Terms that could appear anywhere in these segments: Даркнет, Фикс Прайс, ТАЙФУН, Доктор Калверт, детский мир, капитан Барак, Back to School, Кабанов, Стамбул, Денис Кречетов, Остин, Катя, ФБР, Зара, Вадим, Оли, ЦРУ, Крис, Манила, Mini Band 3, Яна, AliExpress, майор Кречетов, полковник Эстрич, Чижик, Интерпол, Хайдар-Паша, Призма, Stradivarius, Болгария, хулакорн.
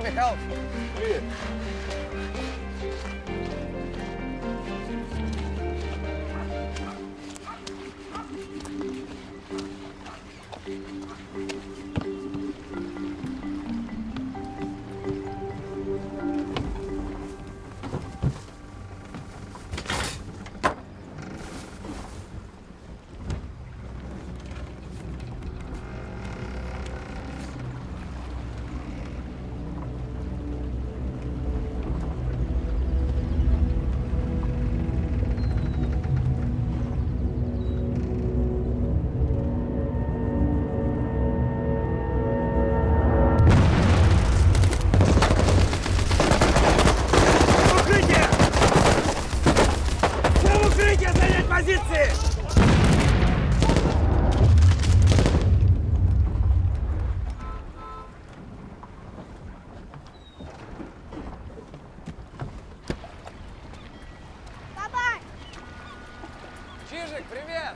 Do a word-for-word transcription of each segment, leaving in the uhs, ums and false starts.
Здорово, Михаил! Привет! Чижик, привет!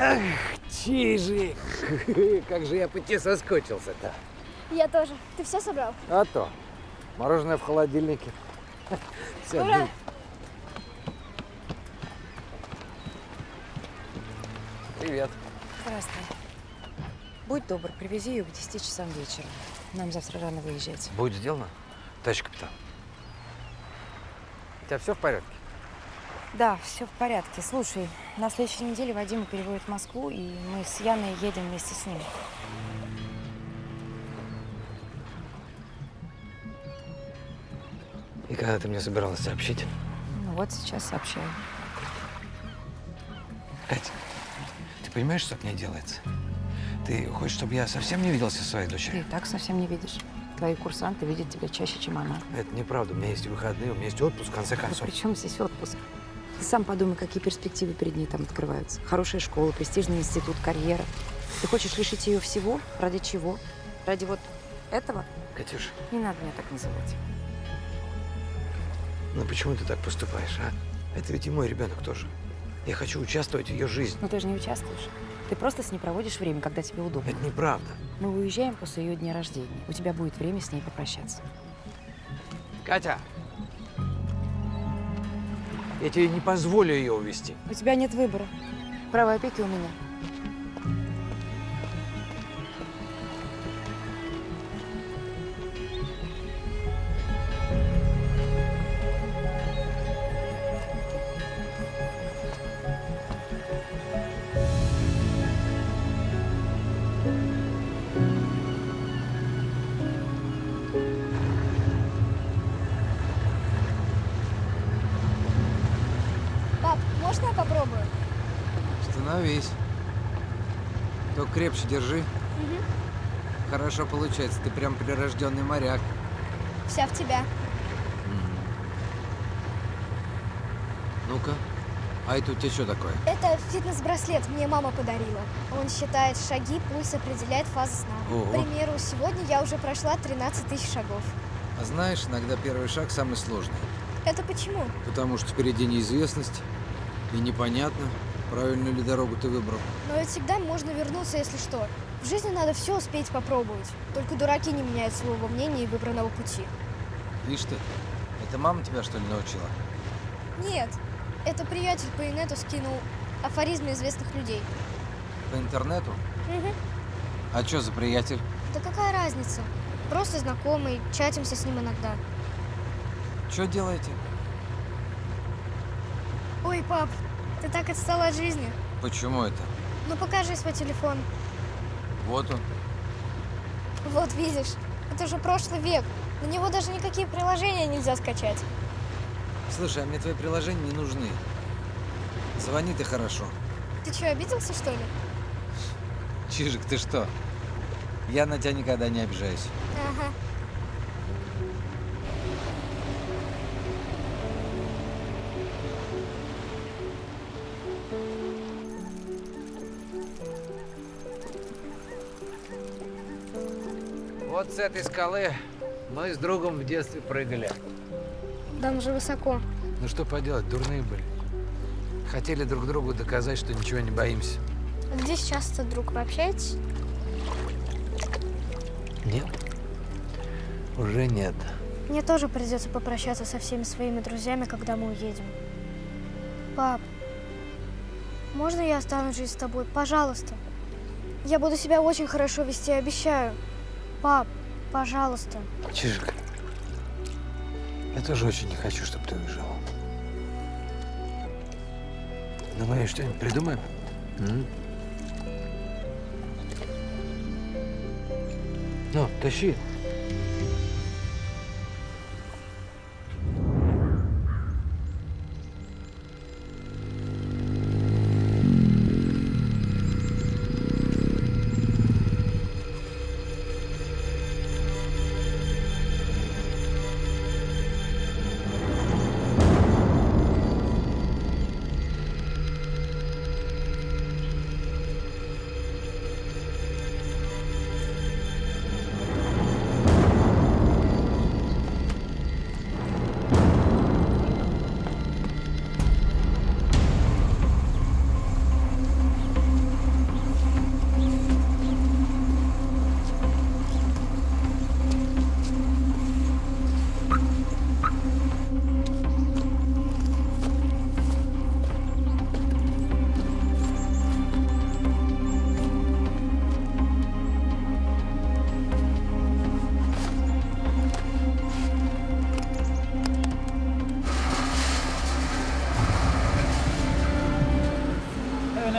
Ах, Чижик! Как же я по тебе соскучился-то! Я тоже. Ты все собрал? А то. Мороженое в холодильнике. Все. Ура! Привет. Здравствуй. Будь добр, привези ее к десяти часам вечера. Нам завтра рано выезжать. Будет сделано. Товарищ капитан. У тебя все в порядке? Да, все в порядке. Слушай, на следующей неделе Вадима переводят в Москву, и мы с Яной едем вместе с ним. И когда ты мне собиралась сообщить? Ну вот сейчас сообщаю. Катя, ты понимаешь, что мне делается? Ты хочешь, чтобы я совсем не виделся со своей дочерью? Ты и так совсем не видишь. Твои курсанты видят тебя чаще, чем она. Это неправда. У меня есть выходные, у меня есть отпуск, в конце концов. А при чем здесь отпуск? Ты сам подумай, какие перспективы перед ней там открываются. Хорошая школа, престижный институт, карьера. Ты хочешь лишить ее всего? Ради чего? Ради вот этого? Катюш. Не надо меня так называть. Ну почему ты так поступаешь, а? Это ведь и мой ребенок тоже. Я хочу участвовать в ее жизни. Но ты же не участвуешь. Ты просто с ней проводишь время, когда тебе удобно. Это неправда. Мы уезжаем после ее дня рождения. У тебя будет время с ней попрощаться. Катя! Я тебе не позволю ее увезти. У тебя нет выбора. Право опеки у меня. Крепче держи. Угу. Хорошо получается. Ты прям прирожденный моряк. Вся в тебя. Угу. Ну-ка. А это у тебя что такое? Это фитнес-браслет. Мне мама подарила. Он считает шаги, пульс определяет фазу сна. Ого. К примеру, сегодня я уже прошла тринадцать тысяч шагов. А знаешь, иногда первый шаг самый сложный. Это почему? Потому что впереди неизвестность и непонятно. Правильную ли дорогу ты выбрал? Но ведь всегда можно вернуться, если что. В жизни надо все успеть попробовать. Только дураки не меняют своего мнения и выбранного пути. Видишь ты, это мама тебя, что ли, научила? Нет, это приятель по инету скинул афоризмы известных людей. По интернету? Угу. А что за приятель? Да какая разница? Просто знакомый, чатимся с ним иногда. Что делаете? Ой, пап. Ты так отстала от жизни. Почему это? Ну, покажи свой телефон. Вот он. Вот, видишь, это же прошлый век. На него даже никакие приложения нельзя скачать. Слушай, а мне твои приложения не нужны. Звони ты хорошо. Ты что, обиделся, что ли? Чижик, ты что? Я на тебя никогда не обижаюсь. Ага. Вот с этой скалы мы с другом в детстве прыгали. Там же высоко. Ну что поделать, дурные были. Хотели друг другу доказать, что ничего не боимся. А где сейчас-то, друг, вы общаетесь? Нет. Уже нет. Мне тоже придется попрощаться со всеми своими друзьями, когда мы уедем. Пап, можно я останусь жить с тобой? Пожалуйста. Я буду себя очень хорошо вести, обещаю. Пап, пожалуйста. Чижик, я тоже очень не хочу, чтобы ты уезжал. Давай что-нибудь придумаем. М-м? Ну, тащи.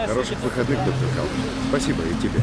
Хороших выходных, доктор Калверт. Спасибо и тебе.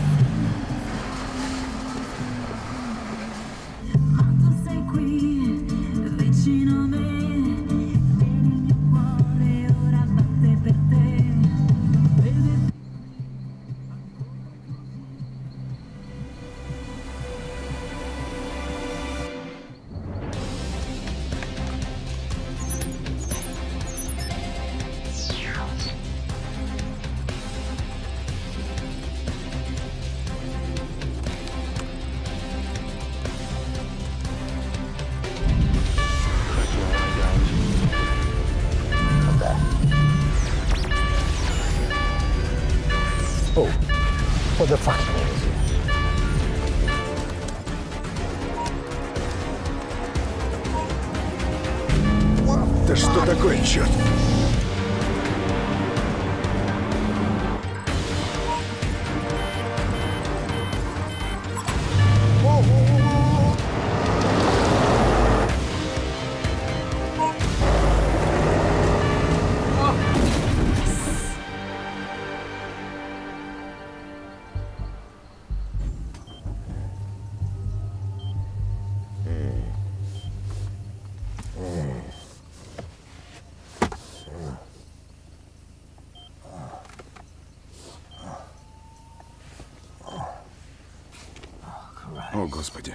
О, Господи.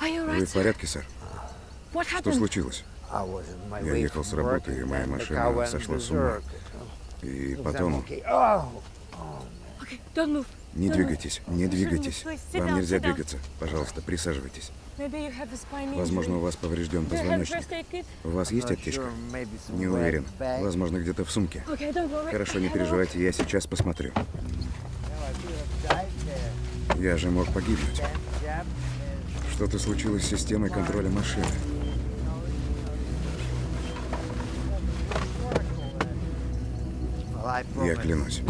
Вы в порядке, сэр? Что случилось? Я ехал с работы, и моя машина сошла с ума. И потом... Не двигайтесь, не двигайтесь. Вам нельзя двигаться. Пожалуйста, присаживайтесь. Возможно, у вас поврежден позвоночник. У вас есть аптечка? Не уверен. Возможно, где-то в сумке. Хорошо, не переживайте, я сейчас посмотрю. Я же мог погибнуть. Что-то случилось с системой контроля машины. Я клянусь,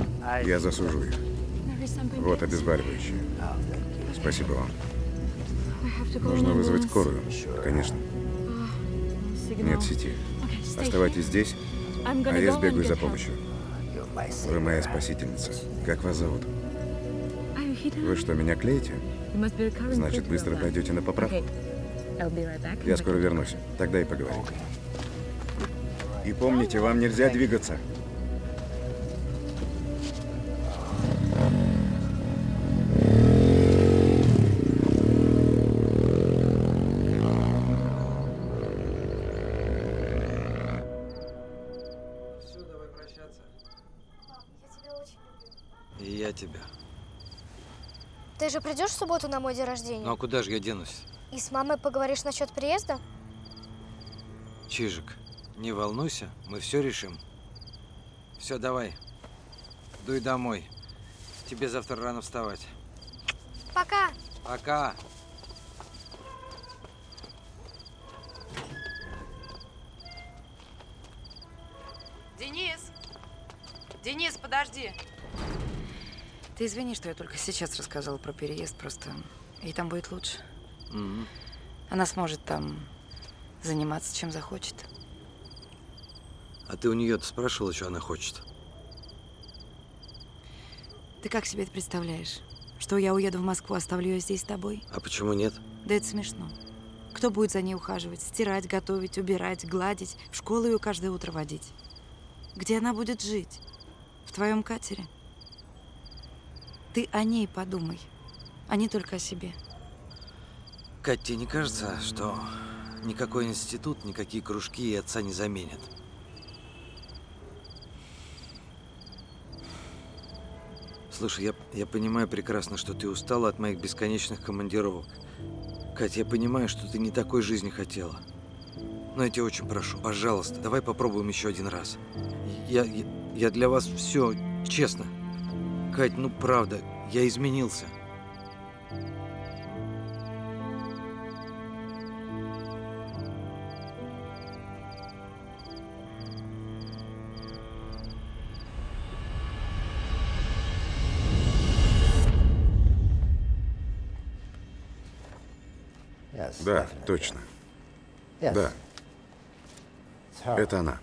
я засужу их. Вот обезболивающие. Спасибо вам. Нужно вызвать скорую, конечно. Нет сети. Оставайтесь здесь, а я сбегаю за помощью. Вы моя спасительница. Как вас зовут? Вы что, меня клеите? Значит, быстро пойдете на поправку. Я скоро вернусь. Тогда и поговорим. И помните, вам нельзя двигаться. Тебя. Ты же придешь в субботу на мой день рождения? Ну а куда же я денусь? И с мамой поговоришь насчет приезда? Чижик, не волнуйся, мы все решим. Все, давай, дуй домой. Тебе завтра рано вставать. Пока. Пока. Денис! Денис, подожди! Ты извини, что я только сейчас рассказала про переезд, просто ей там будет лучше. Mm-hmm. Она сможет там заниматься, чем захочет. А ты у нее-то спрашивала, что она хочет? Ты как себе это представляешь? Что я уеду в Москву, оставлю ее здесь с тобой? А почему нет? Да это смешно. Кто будет за ней ухаживать, стирать, готовить, убирать, гладить, в школу ее каждое утро водить? Где она будет жить? В твоем катере? Ты о ней подумай, а не только о себе. Кать, тебе не кажется, что никакой институт, никакие кружки и отца не заменят? Слушай, я, я понимаю прекрасно, что ты устала от моих бесконечных командировок. Кать, я понимаю, что ты не такой жизни хотела. Но я тебя очень прошу, пожалуйста, давай попробуем еще один раз. Я, я, я для вас все честно. Кать, ну правда, я изменился. Да, точно. Да. Это она.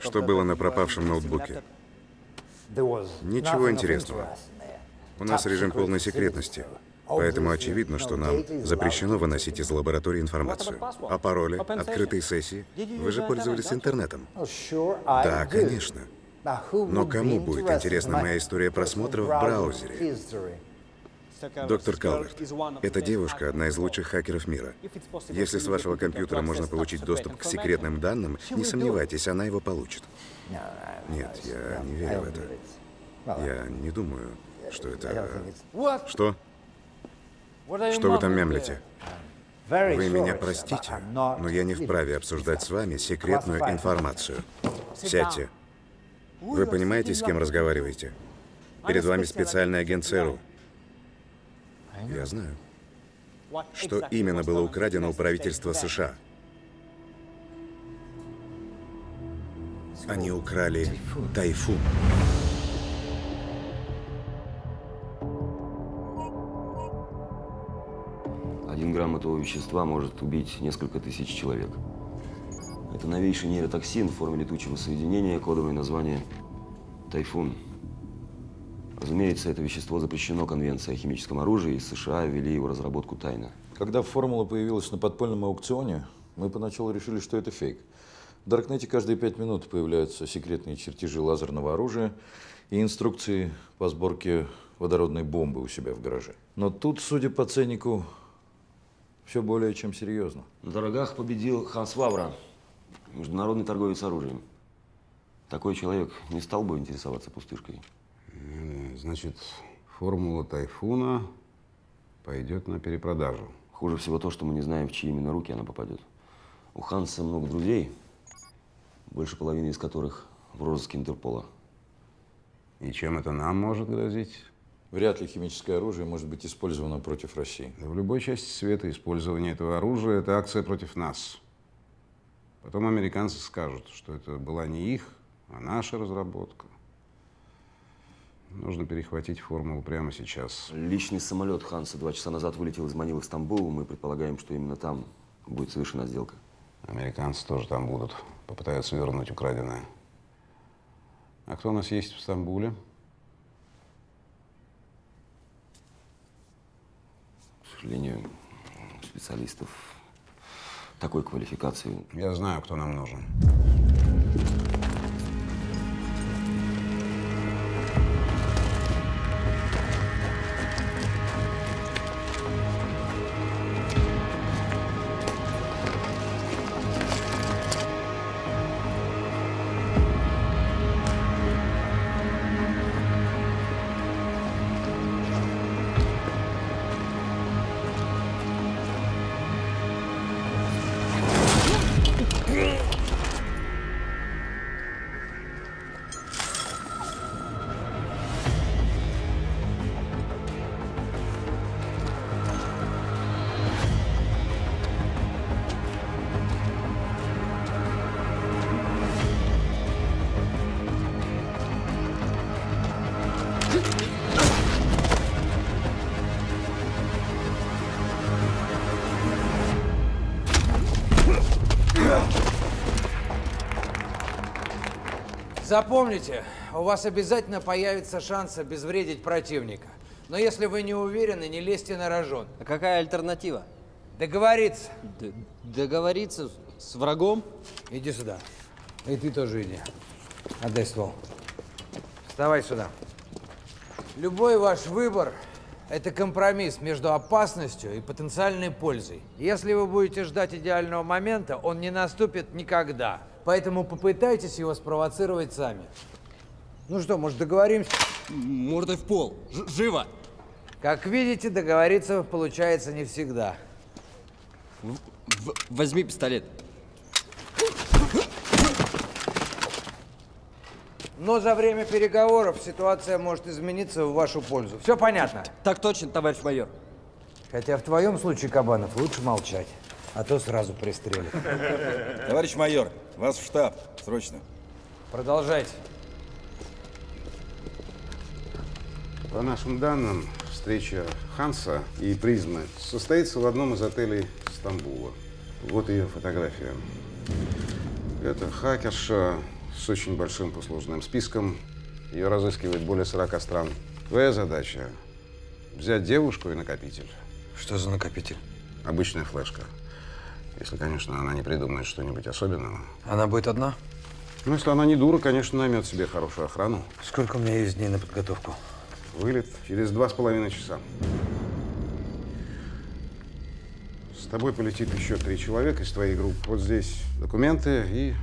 Что было на пропавшем ноутбуке? Ничего интересного. У нас режим полной секретности, поэтому очевидно, что нам запрещено выносить из лаборатории информацию. А пароли, открытые сессии? Вы же пользовались интернетом? Да, конечно. Но кому будет интересна моя история просмотра в браузере? Доктор Калверт, эта девушка одна из лучших хакеров мира. Если с вашего компьютера можно получить доступ к секретным данным, не сомневайтесь, она его получит. Нет, я не верю в это. Я не думаю, что это… Что? Что вы там мямлите? Вы меня простите, но я не вправе обсуждать с вами секретную информацию. Сядьте. Вы понимаете, с кем разговариваете? Перед вами специальный агент ЦРУ. Я знаю. Что именно было украдено у правительства США? Они украли тайфун. Один грамм этого вещества может убить несколько тысяч человек. Это новейший нейротоксин в форме летучего соединения, кодовое название тайфун. Разумеется, это вещество запрещено Конвенцией о химическом оружии, и США ввели его разработку тайно. Когда формула появилась на подпольном аукционе, мы поначалу решили, что это фейк. В Даркнете каждые пять минут появляются секретные чертежи лазерного оружия и инструкции по сборке водородной бомбы у себя в гараже. Но тут, судя по ценнику, все более чем серьезно. На торгах победил Ханс Вавра, международный торговец оружием. Такой человек не стал бы интересоваться пустышкой. Значит, формула тайфуна пойдет на перепродажу. Хуже всего то, что мы не знаем, в чьи именно руки она попадет. У Ханса много друзей, больше половины из которых в розыске Интерпола. И чем это нам может грозить? Вряд ли химическое оружие может быть использовано против России. Да в любой части света использование этого оружия – это акция против нас. Потом американцы скажут, что это была не их, а наша разработка. Нужно перехватить формулу прямо сейчас. Личный самолет Ханса два часа назад вылетел из Манилы в Стамбул. Мы предполагаем, что именно там будет совершена сделка. Американцы тоже там будут. Попытаются вернуть украденное. А кто у нас есть в Стамбуле? сожалению, специалистов такой квалификации. Я знаю, кто нам нужен. Запомните, у вас обязательно появится шанс обезвредить противника. Но если вы не уверены, не лезьте на рожон. А какая альтернатива? Договориться. Д- договориться с врагом? Иди сюда. И ты тоже иди. Отдай ствол. Вставай сюда. Любой ваш выбор – это компромисс между опасностью и потенциальной пользой. Если вы будете ждать идеального момента, он не наступит никогда. Поэтому попытайтесь его спровоцировать сами. Ну что, может, договоримся? Мордой в пол. Ж- живо! Как видите, договориться получается не всегда. В- возьми пистолет. Но за время переговоров ситуация может измениться в вашу пользу. Все понятно? Так точно, товарищ майор. Хотя в твоем случае, Кабанов, лучше молчать. А то сразу пристрелят. Товарищ майор, вас в штаб. Срочно. Продолжайте. По нашим данным, встреча Ханса и Призмы состоится в одном из отелей Стамбула. Вот ее фотография. Это хакерша с очень большим послужным списком. Ее разыскивает более сорока стран. Твоя задача – взять девушку и накопитель. Что за накопитель? Обычная флешка. Если, конечно, она не придумает что-нибудь особенного. Она будет одна? Ну, если она не дура, конечно, наймет себе хорошую охрану. Сколько у меня есть дней на подготовку? Вылет через два с половиной часа. С тобой полетит еще три человека из твоей группы. Вот здесь документы и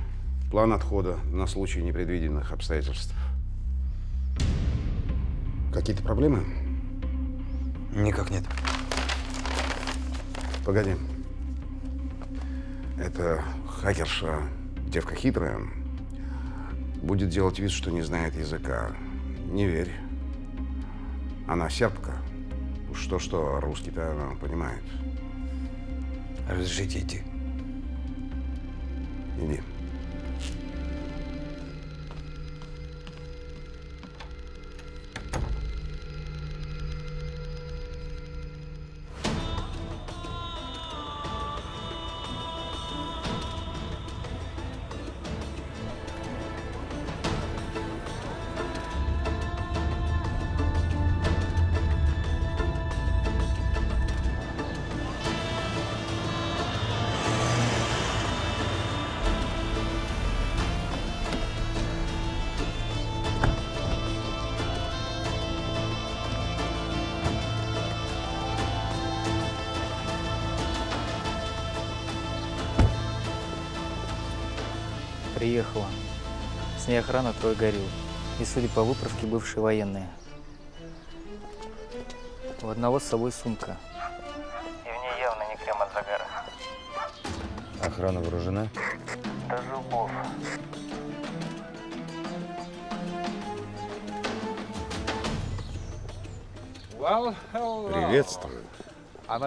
план отхода на случай непредвиденных обстоятельств. Какие-то проблемы? Никак нет. Погоди. Эта хакерша, девка хитрая, будет делать вид, что не знает языка. Не верь. Она сербка. Уж что-что, русский-то она понимает. Разрешите идти. Иди. Приехала. С ней охрана трое горил. И, судя по выправке, бывшие военные. У одного с собой сумка. И в ней явно не крем от загара. Охрана вооружена? До зубов. Приветствую.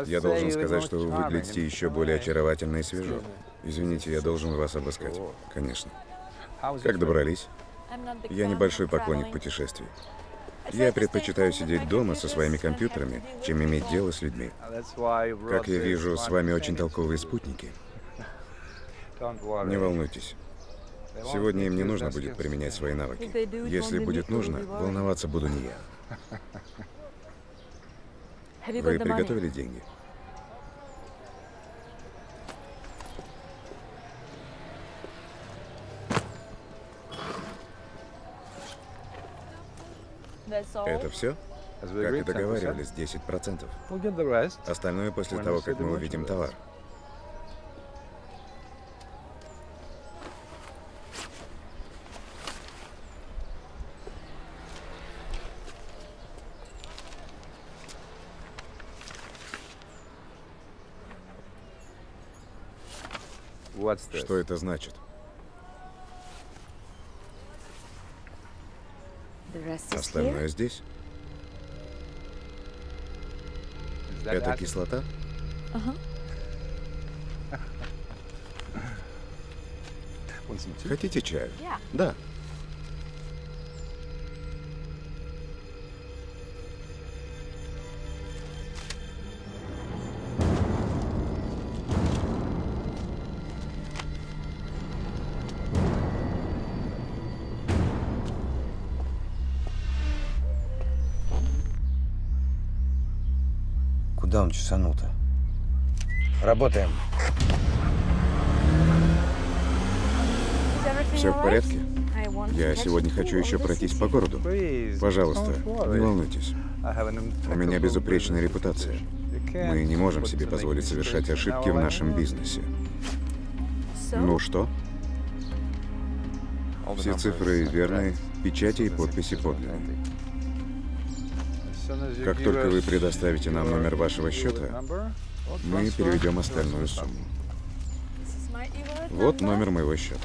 Я должен сказать, что вы выглядите еще более очаровательно и свежо. Извините, я должен вас обыскать. Конечно. Как добрались? Я небольшой поклонник путешествий. Я предпочитаю сидеть дома со своими компьютерами, чем иметь дело с людьми. Как я вижу, с вами очень толковые спутники. Не волнуйтесь. Сегодня им не нужно будет применять свои навыки. Если будет нужно, волноваться буду не я. Вы приготовили деньги? Это все? Как и договаривались, десять процентов. Остальное после того, как мы увидим товар. Что это значит? Остальное здесь? Это кислота? Ага. Хотите чаю? Yeah. Да. Куда он чесанул-то? Работаем. Все в порядке? Я сегодня хочу еще пройтись по городу. Пожалуйста, не волнуйтесь. У меня безупречная репутация. Мы не можем себе позволить совершать ошибки в нашем бизнесе. Ну что? Все цифры верные, печати и подписи подлинные. Как только вы предоставите нам номер вашего счета, мы переведем остальную сумму. Вот номер моего счета.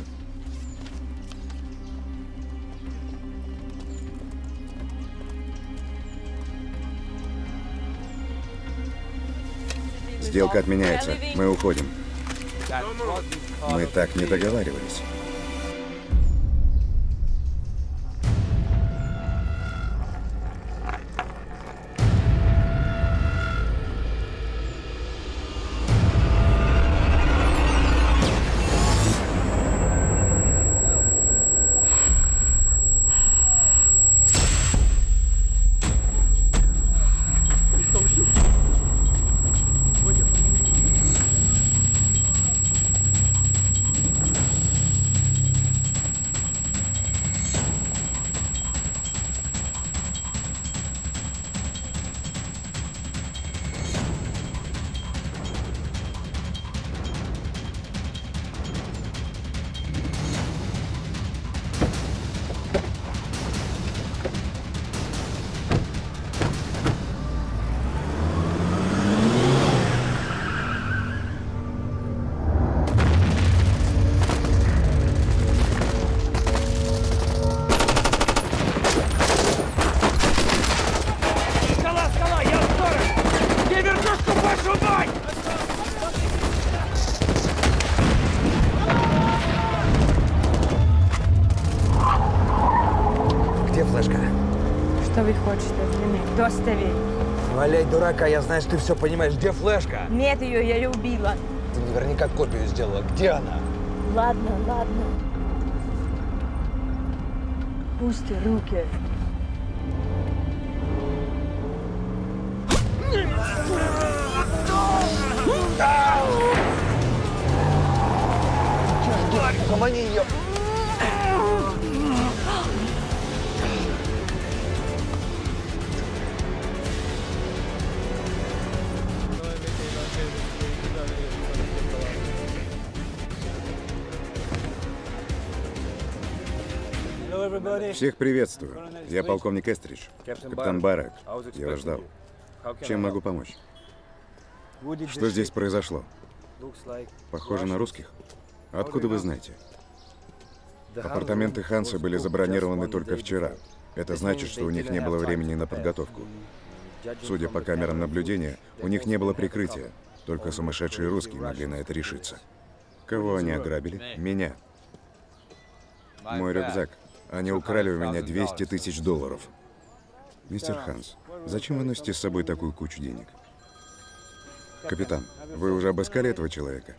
Сделка отменяется. Мы уходим. Мы так не договаривались. Дурака, я знаю, что ты все понимаешь. Где флешка? Нет ее, я ее убила. Ты наверняка копию сделала. Где она? Ладно, ладно. Пусти руки. Помоги ее. Всех приветствую. Я полковник Эстрич, капитан Барак. Я вас ждал. Чем могу помочь? Что здесь произошло? Похоже на русских. Откуда вы знаете? Апартаменты Ханса были забронированы только вчера. Это значит, что у них не было времени на подготовку. Судя по камерам наблюдения, у них не было прикрытия. Только сумасшедшие русские могли на это решиться. Кого они ограбили? Меня. Мой рюкзак. Они украли у меня двести тысяч долларов. Мистер Ханс, зачем вы носите с собой такую кучу денег? Капитан, вы уже обыскали этого человека?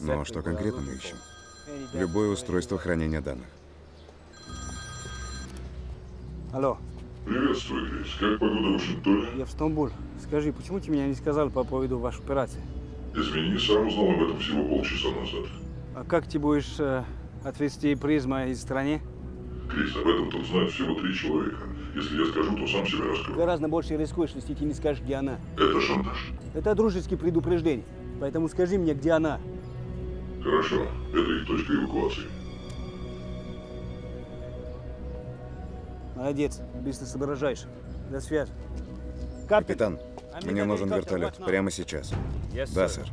Но что конкретно мы ищем? Любое устройство хранения данных. Алло. Приветствую, Крис. Как погода в Вашингтоне? Я в Стамбул. Скажи, почему ты меня не сказал по поводу вашей операции? Извини, сам узнал об этом всего полчаса назад. А как ты будешь э, отвезти Призма из страны? Крис, об этом тут знают всего три человека. Если я скажу, то сам себя раскрою. Гораздо больше рискуешь, если тебе не скажешь, где она. Это шантаж. Это дружеские предупреждения. Поэтому скажи мне, где она. Хорошо. Это их точка эвакуации. Молодец. Быстро соображаешь. До связи. Капитан, мне нужен вертолет. Прямо сейчас. Yes, да, сэр.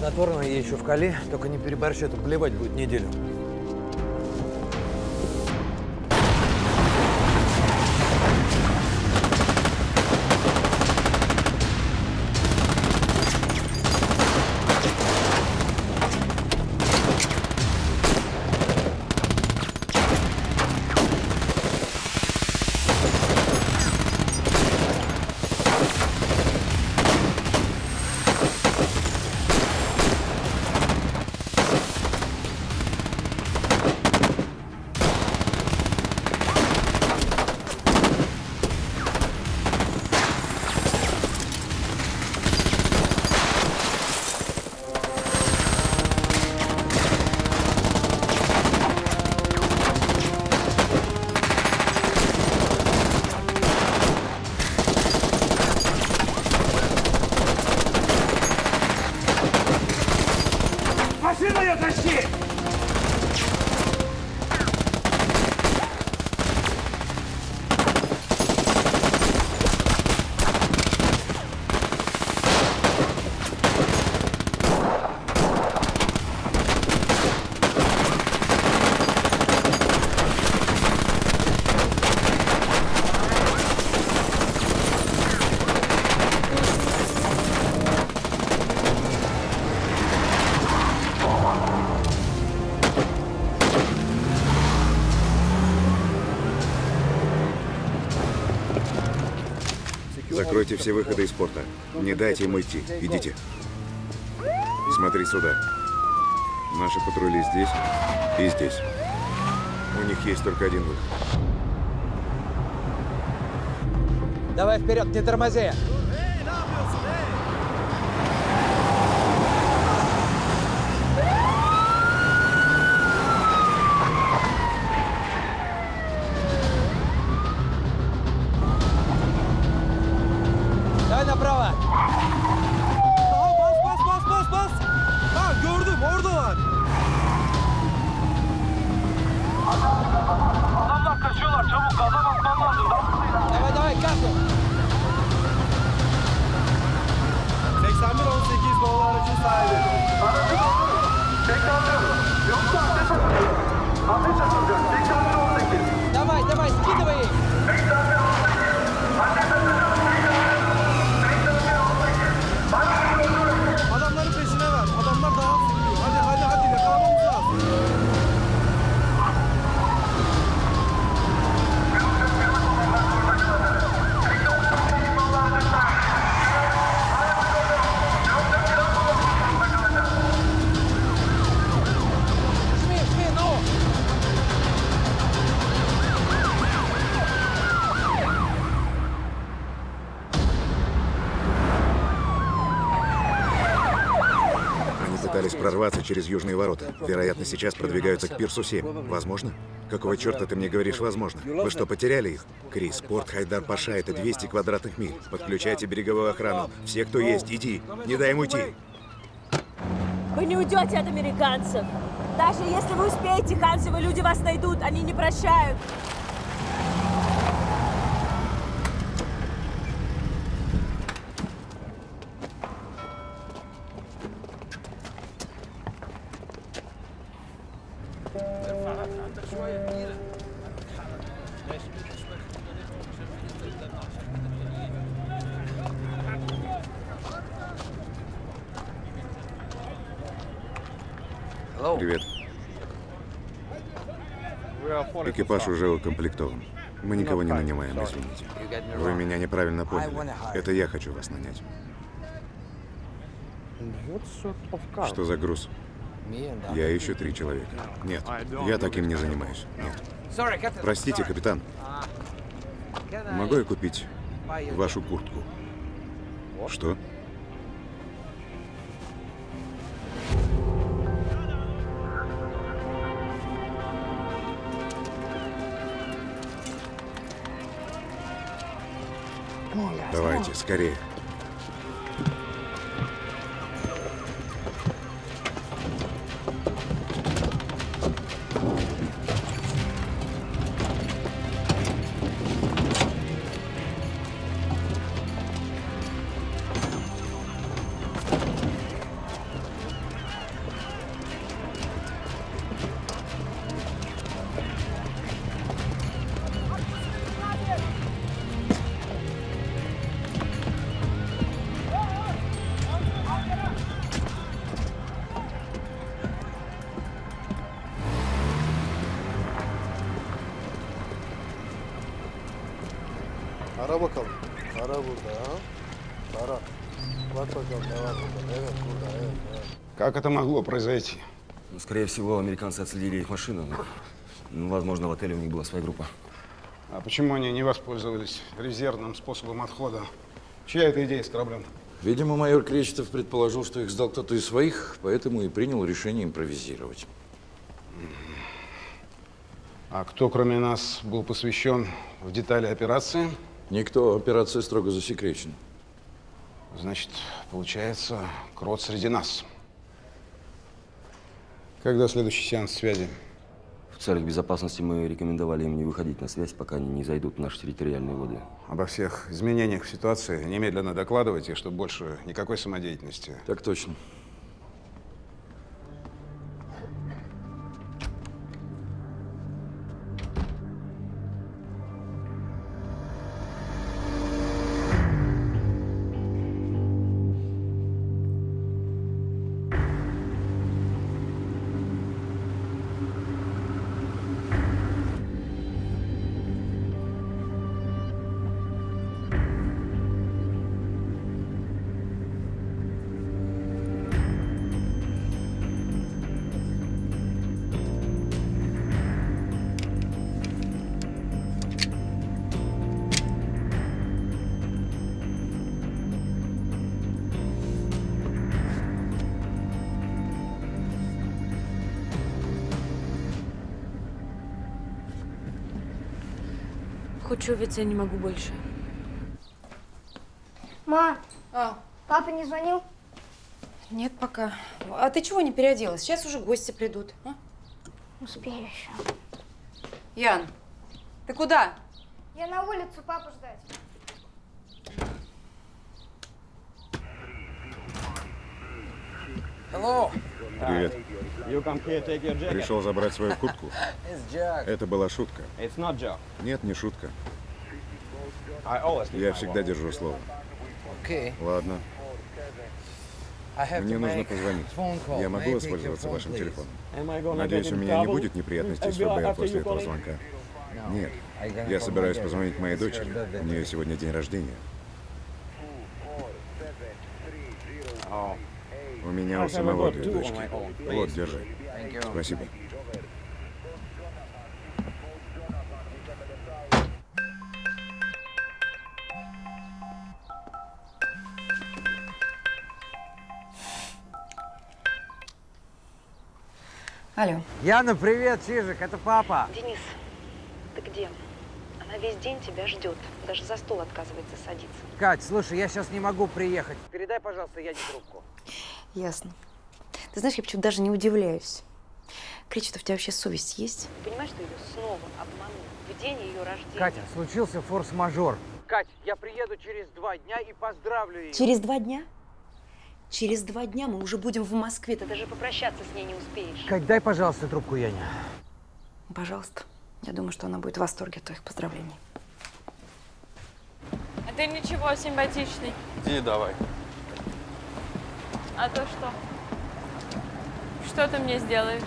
Снотворное ей еще вкали, только не переборщи, это блевать будет неделю. Закройте все выходы из порта. Не дайте им уйти. Идите. Смотри сюда. Наши патрули здесь и здесь. У них есть только один выход. Давай вперед, не тормози! Прорваться через южные ворота. Вероятно, сейчас продвигаются к пирсу семь. Возможно? Какого черта ты мне говоришь «возможно»? Вы что, потеряли их? Крис, порт Хайдар-Паша — это двести квадратных миль. Подключайте береговую охрану. Все, кто есть, иди. Не дай им уйти. Вы не уйдете от американцев. Даже если вы успеете, Хансовы люди вас найдут. Они не прощают. Экипаж уже укомплектован. Мы никого не нанимаем, извините. Вы меня неправильно поняли. Это я хочу вас нанять. Что за груз? Я ищу три человека. Нет, я таким не занимаюсь. Нет. Простите, капитан. Могу я купить вашу куртку? Что? Давайте, скорее. Как это могло произойти? Ну, скорее всего, американцы отследили их машину. Но, ну, возможно, в отеле у них была своя группа. А почему они не воспользовались резервным способом отхода? Чья эта идея с кораблем? Видимо, майор Кречетов предположил, что их сдал кто-то из своих, поэтому и принял решение импровизировать. А кто, кроме нас, был посвящен в детали операции? Никто. Операция строго засекречена. Значит, получается, крот среди нас. Когда следующий сеанс связи? В целях безопасности мы рекомендовали им не выходить на связь, пока они не зайдут в наши территориальные воды. Обо всех изменениях в ситуации немедленно докладывайте, чтобы больше никакой самодеятельности. Так точно. Ведь я не могу больше. Ма, а? Папа не звонил? Нет, пока. А ты чего не переоделась? Сейчас уже гости придут. А? Успею еще. Ян, ты куда? Я на улицу папу ждать. Hello. Привет. Пришел забрать свою куртку? Это была шутка. Нет, не шутка. Я всегда держу слово. Okay. Ладно. Мне нужно позвонить. Я могу воспользоваться вашим телефоном? Надеюсь, у меня не будет неприятностей с ФБР после этого звонка? Нет. Я собираюсь позвонить моей дочери. У нее сегодня день рождения. У меня у самого две дочки. Вот, держи. Спасибо. Алло. Яна, привет, Чижик, это папа. Денис, ты где? Она весь день тебя ждет. Даже за стол отказывается садиться. Кать, слушай, я сейчас не могу приехать. Передай, пожалуйста, Яне трубку. Ясно. Ты знаешь, я почему-то даже не удивляюсь. Кречетов, у тебя вообще совесть есть? Ты понимаешь, что ее снова обманул в день ее рождения? Катя, случился форс-мажор. Кать, я приеду через два дня и поздравлю ее. Через два дня? Через два дня мы уже будем в Москве. Ты даже попрощаться с ней не успеешь. Кать, дай, пожалуйста, трубку Яне. Пожалуйста. Я думаю, что она будет в восторге от твоих поздравлений. А ты ничего, симпатичный. Иди давай. А то что? Что ты мне сделаешь?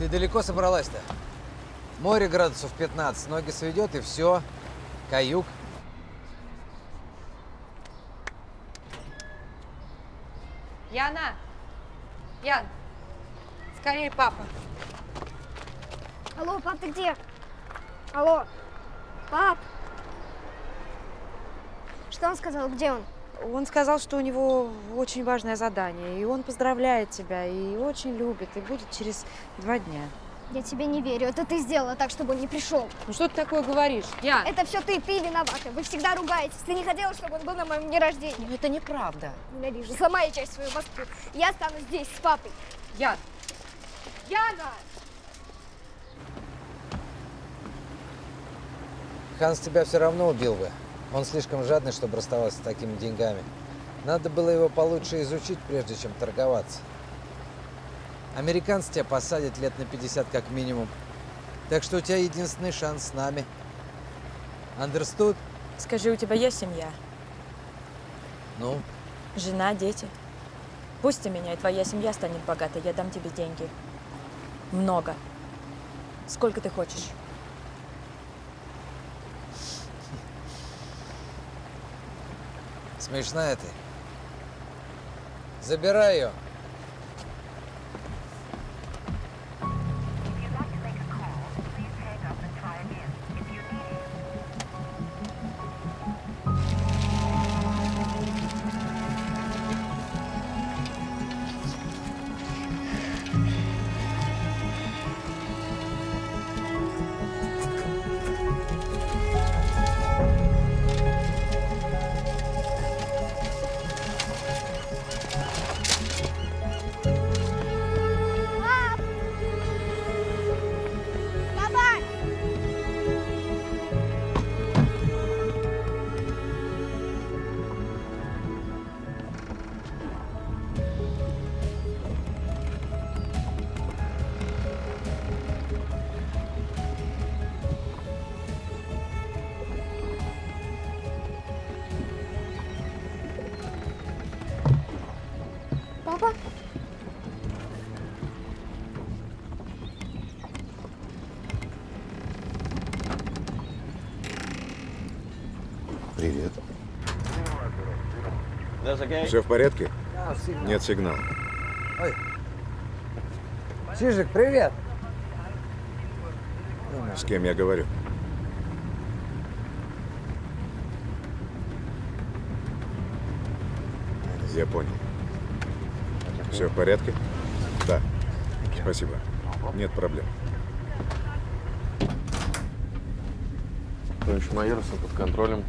Ты далеко собралась-то? Море градусов пятнадцать, ноги сведет и все. Каюк. Яна! Ян! Скорее, папа. Алло, пап, ты где? Алло, пап! Что он сказал? Где он? Он сказал, что у него очень важное задание, и он поздравляет тебя, и очень любит, и будет через два дня. Я тебе не верю. Это ты сделала так, чтобы он не пришел. Ну что ты такое говоришь? Я. Это все ты, ты виновата. Вы всегда ругаетесь. Ты не хотела, чтобы он был на моем дне рождения. Но это неправда. Ненавижу. Сломай я часть свою Москву. Я стану здесь с папой. Я. Яна! Ханс тебя все равно убил бы. Он слишком жадный, чтобы расставаться с такими деньгами. Надо было его получше изучить, прежде чем торговаться. Американцы тебя посадят лет на пятьдесят как минимум. Так что у тебя единственный шанс с нами. Understood? Скажи, у тебя есть семья? Ну? Жена, дети. Пусть у меня и твоя семья станет богатой. Я дам тебе деньги. Много. Сколько ты хочешь? Смешная ты. Забирай ее. Привет. Все в порядке? Нет сигнала. Ой. Чижик, привет. С кем я говорю? Я понял. Все в порядке? Да. Спасибо. Нет проблем. Товарищ майор, все под контролем.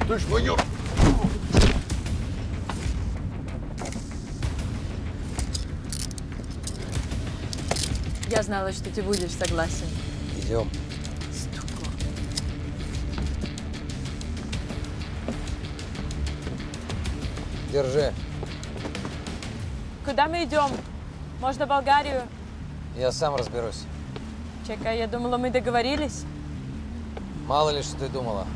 Товарищ майор! Я знала, что ты будешь согласен. Идем. Стуко. Держи. Куда мы идем? Можно в Болгарию? Я сам разберусь. Чекай, я думала, мы договорились. Мало ли, что ты думала.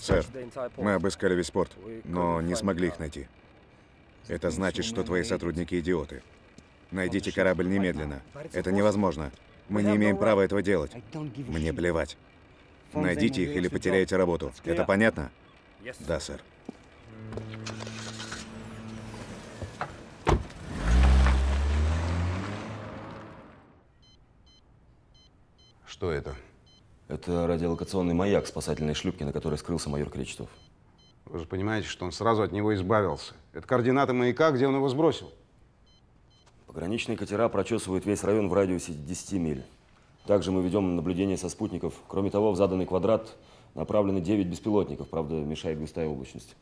Сэр, мы обыскали весь порт, но не смогли их найти. Это значит, что твои сотрудники идиоты. Найдите корабль немедленно. Это невозможно. Мы не имеем права этого делать. Мне плевать. Найдите их или потеряете работу. Это понятно? Да, сэр. Что это? Это радиолокационный маяк спасательной шлюпки, на которой скрылся майор Кречетов. Вы же понимаете, что он сразу от него избавился. Это координаты маяка, где он его сбросил. Пограничные катера прочесывают весь район в радиусе десяти миль. Также мы ведем наблюдение со спутников. Кроме того, в заданный квадрат направлены девять беспилотников. Правда, мешает густая облачность.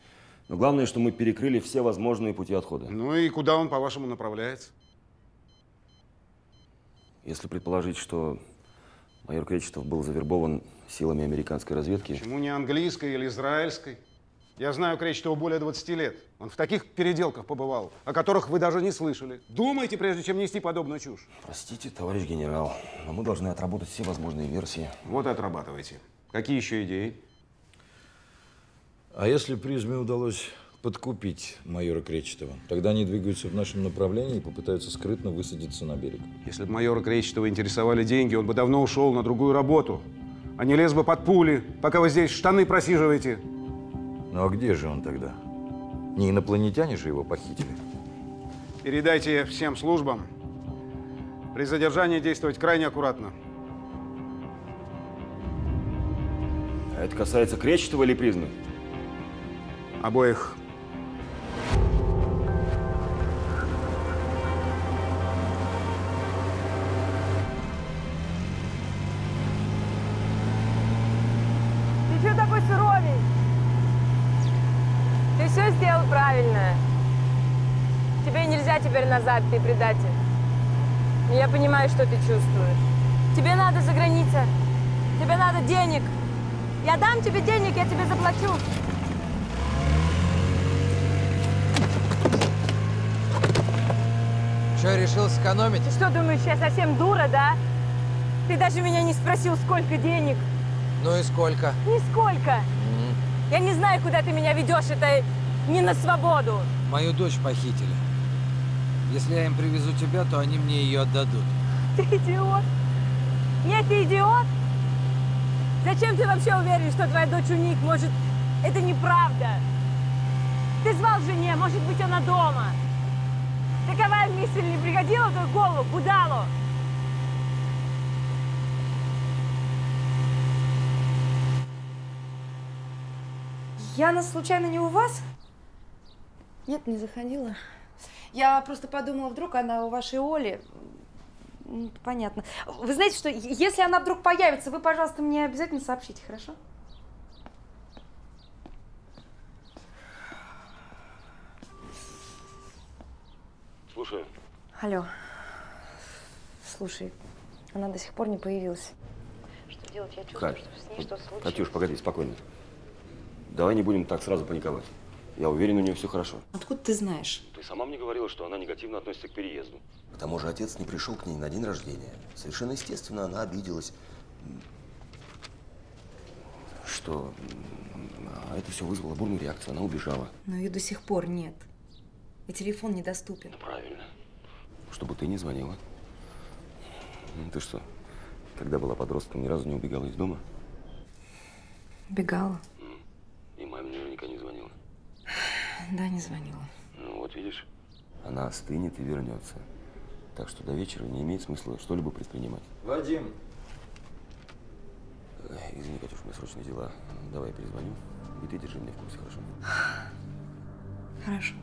Но главное, что мы перекрыли все возможные пути отхода. Ну и куда он, по-вашему, направляется? Если предположить, что Майор Кречетов был завербован силами американской разведки. Почему не английской или израильской? Я знаю Кречетова более двадцати лет. Он в таких переделках побывал, о которых вы даже не слышали. Думайте, прежде чем нести подобную чушь. Простите, товарищ генерал, но мы должны отработать все возможные версии. Вот и отрабатывайте. Какие еще идеи? А если Призме удалось подкупить майора Кречетова, тогда они двигаются в нашем направлении и попытаются скрытно высадиться на берег. Если бы майора Кречетова интересовали деньги, он бы давно ушел на другую работу, а не лез бы под пули, пока вы здесь штаны просиживаете. Ну а где же он тогда? Не инопланетяне же его похитили? Передайте всем службам при задержании действовать крайне аккуратно. А это касается Кречетова или Призмы? Обоих. Ты чё такой суровый? Ты все сделал правильно. Тебе нельзя теперь назад, ты предатель. Но я понимаю, что ты чувствуешь. Тебе надо за границу. Тебе надо денег. Я дам тебе денег, я тебе заплачу. Что, решил сэкономить? Ты что думаешь, я совсем дура, да? Ты даже меня не спросил, сколько денег. Ну и сколько? Нисколько. Mm-hmm. Я не знаю, куда ты меня ведешь, это не на свободу. Мою дочь похитили. Если я им привезу тебя, то они мне ее отдадут. Ты идиот. Нет, ты идиот. Зачем ты вообще уверен, что твоя дочь у них? Может, это неправда? Ты звал жене, может быть, она дома. Таковая мысль не пригодила в твою голову, будало? Яна, случайно, не у вас? Нет, не заходила. Я просто подумала, вдруг она у вашей Оли. Понятно. Вы знаете, что если она вдруг появится, вы, пожалуйста, мне обязательно сообщите, хорошо? Слушай. Алло. Слушай, она до сих пор не появилась. Что делать? Я чувствую, Кать, что с ней что-то случилось. Катюш, погоди, спокойно. Давай не будем так сразу паниковать. Я уверен, у нее все хорошо. Откуда ты знаешь? Ты сама мне говорила, что она негативно относится к переезду. К тому же отец не пришел к ней на день рождения. Совершенно естественно, она обиделась. Что? Это все вызвало бурную реакцию, она убежала. Но ее до сих пор нет. И телефон недоступен. Правильно. Чтобы ты не звонила. Ты что, когда была подростком, ни разу не убегала из дома? Убегала. И маме наверняка не звонила. Да, не звонила. Ну вот видишь, она остынет и вернется. Так что до вечера не имеет смысла что-либо предпринимать. Вадим! Извини, Катюш, у меня срочные дела. Давай я перезвоню, и ты держи меня в курсе, хорошо? Хорошо.